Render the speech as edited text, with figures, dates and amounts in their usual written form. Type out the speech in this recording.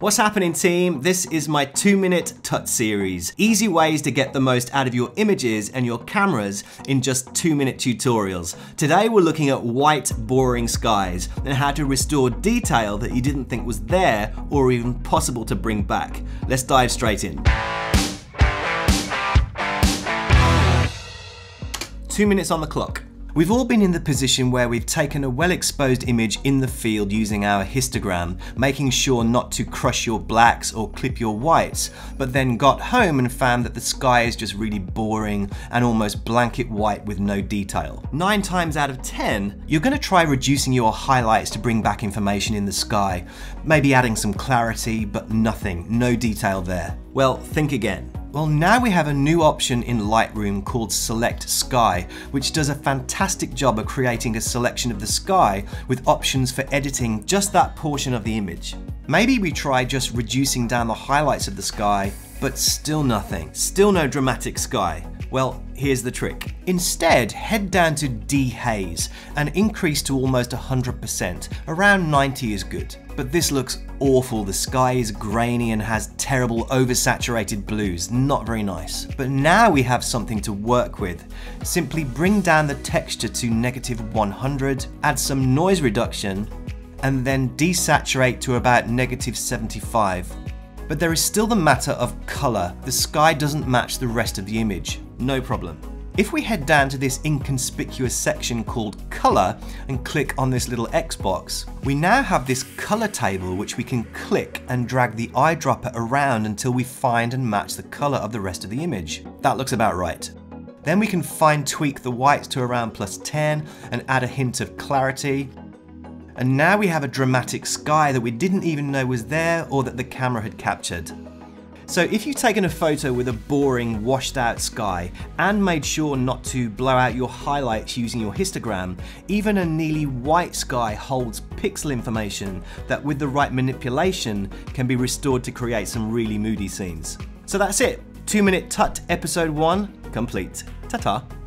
What's happening, team? This is my 2-minute TUT series. Easy ways to get the most out of your images and your cameras in just 2-minute tutorials. Today we're looking at white, boring skies and how to restore detail that you didn't think was there or even possible to bring back. Let's dive straight in. 2 minutes on the clock. We've all been in the position where we've taken a well-exposed image in the field using our histogram, making sure not to crush your blacks or clip your whites, but then got home and found that the sky is just really boring and almost blanket white with no detail. 9 times out of 10, you're gonna try reducing your highlights to bring back information in the sky, maybe adding some clarity, but nothing, no detail there. Well, think again. Well, now we have a new option in Lightroom called Select Sky, which does a fantastic job of creating a selection of the sky with options for editing just that portion of the image. Maybe we try just reducing down the highlights of the sky, but still nothing, still no dramatic sky. Well, here's the trick. Instead, head down to dehaze and increase to almost 100%. Around 90 is good. But this looks awful. The sky is grainy and has terrible oversaturated blues. Not very nice. But now we have something to work with. Simply bring down the texture to -100, add some noise reduction, and then desaturate to about -75. But there is still the matter of color. The sky doesn't match the rest of the image. No problem. If we head down to this inconspicuous section called Color and click on this little X box, we now have this color table which we can click and drag the eyedropper around until we find and match the color of the rest of the image. That looks about right. Then we can fine tweak the whites to around +10 and add a hint of clarity. And now we have a dramatic sky that we didn't even know was there or that the camera had captured. So if you've taken a photo with a boring, washed out sky and made sure not to blow out your highlights using your histogram, even a nearly white sky holds pixel information that with the right manipulation can be restored to create some really moody scenes. So that's it. 2-minute TUT episode 1 complete. Ta-ta.